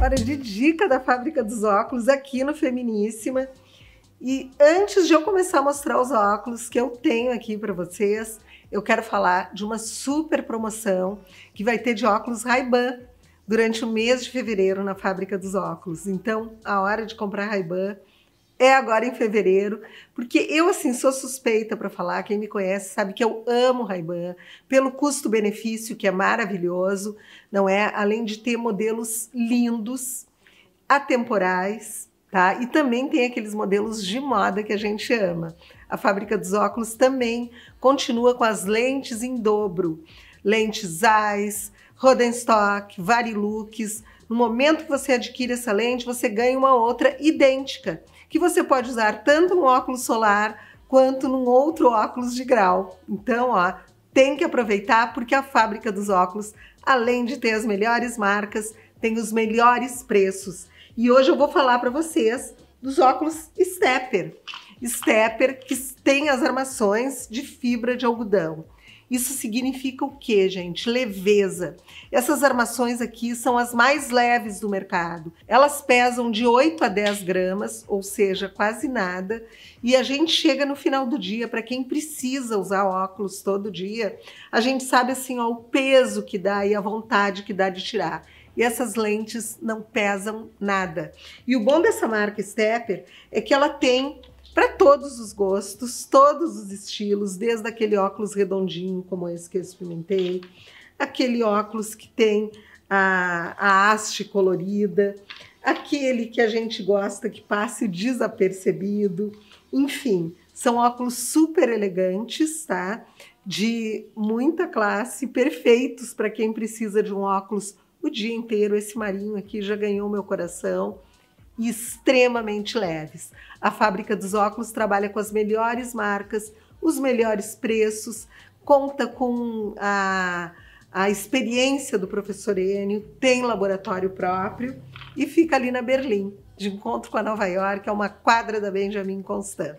Hora de dica da Fábrica dos Óculos aqui no Feminissima. E antes de eu começar a mostrar os óculos que eu tenho aqui para vocês, eu quero falar de uma super promoção que vai ter de óculos Ray-Ban durante o mês de fevereiro na Fábrica dos Óculos. Então, a hora de comprar Ray-Ban é agora em fevereiro, porque eu assim sou suspeita para falar, quem me conhece sabe que eu amo Ray-Ban, pelo custo-benefício que é maravilhoso, não é? Além de ter modelos lindos, atemporais, tá? E também tem aqueles modelos de moda que a gente ama. A Fábrica dos Óculos também continua com as lentes em dobro, lentes ZEISS, Rodenstock, Varilux. No momento que você adquire essa lente, você ganha uma outra idêntica, que você pode usar tanto num óculos solar quanto num outro óculos de grau. Então, ó, tem que aproveitar, porque a Fábrica dos Óculos, além de ter as melhores marcas, tem os melhores preços. E hoje eu vou falar para vocês dos óculos Stepper. Stepper que tem as armações de fibra de algodão. Isso significa o quê, gente? Leveza. Essas armações aqui são as mais leves do mercado. Elas pesam de 8 a 10 gramas, ou seja, quase nada. E a gente chega no final do dia, para quem precisa usar óculos todo dia, a gente sabe assim, ó, o peso que dá e a vontade que dá de tirar. E essas lentes não pesam nada. E o bom dessa marca Stepper é que ela tem para todos os gostos, todos os estilos, desde aquele óculos redondinho como esse que eu experimentei, aquele óculos que tem a haste colorida, aquele que a gente gosta que passe desapercebido, enfim, são óculos super elegantes, tá? De muita classe, perfeitos para quem precisa de um óculos o dia inteiro. Esse marinho aqui já ganhou meu coração. E extremamente leves. A Fábrica dos Óculos trabalha com as melhores marcas, os melhores preços, conta com a experiência do professor Enio, tem laboratório próprio e fica ali na Berlim, de encontro com a Nova York, é uma quadra da Benjamin Constant.